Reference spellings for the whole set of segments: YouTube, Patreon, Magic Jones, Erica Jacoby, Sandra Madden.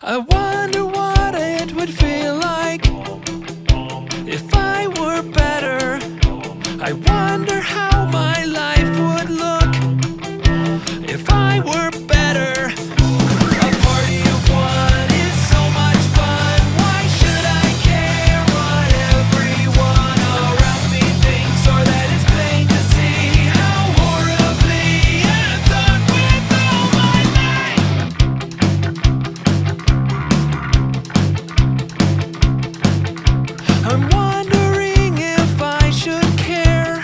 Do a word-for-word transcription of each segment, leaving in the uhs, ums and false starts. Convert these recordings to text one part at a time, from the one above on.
I wonder what it would feel like if I were better. I wonder how my life would look if I were better. A party of one is so much fun. Why should I care what everyone around me thinks, or that it's plain to see how horribly I'm done with all my life? I'm wondering if I should care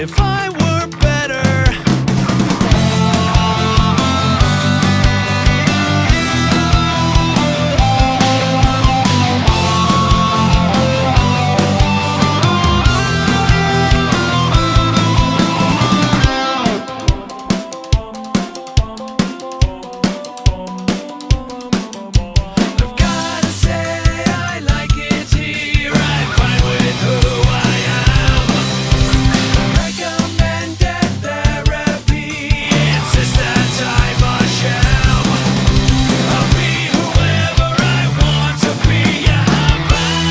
if I were better. I've gotta say I like it here. I'm fine with who I am. Recommended therapy. It's just that time I shall. I'll be whoever I want to be. Yeah, I'm fine.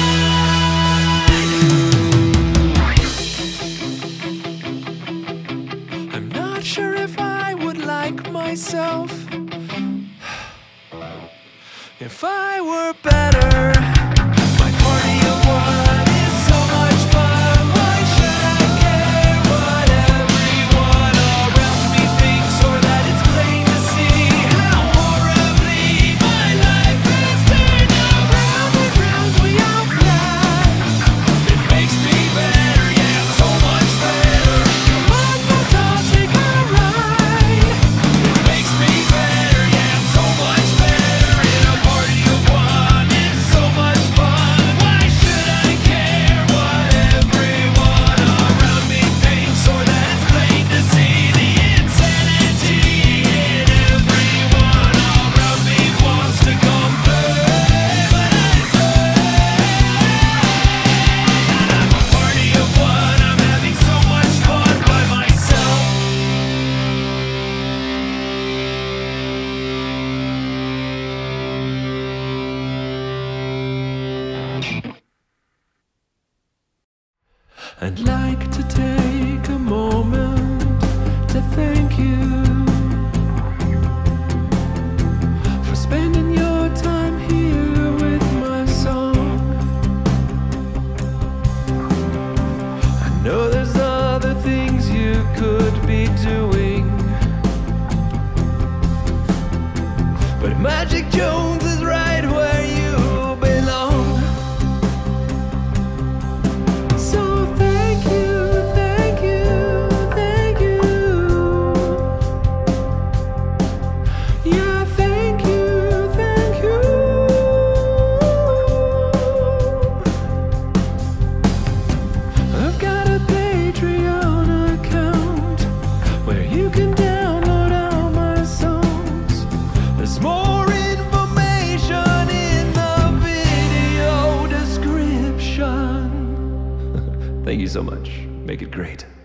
I'm not sure if I would like myself if I were better. My party of one is so much fun. Why should I care what everyone around me thinks, or that it's plain to see how horribly my life has turned around and round without plan? It makes me better, yeah, I'm so much better. What nostalgic I ride. It makes me better, yeah, I'm so much better. In a party of one is so much fun. Why should I care what everyone around me thinks, or that it's plain to see the insanity in everyone around me wants to come through? But I say that I'm a party of one. I'm having so much fun by myself. I'd like to take a moment to thank you for spending your time here with my song. I know there's other things you could be doing, but Magic Jones is right where you belong. So thank you, thank you, thank you. Yeah, thank you, thank you. I've got a Patreon account where you can download all my songs. There's more information in the video description. Thank you so much. Make it great.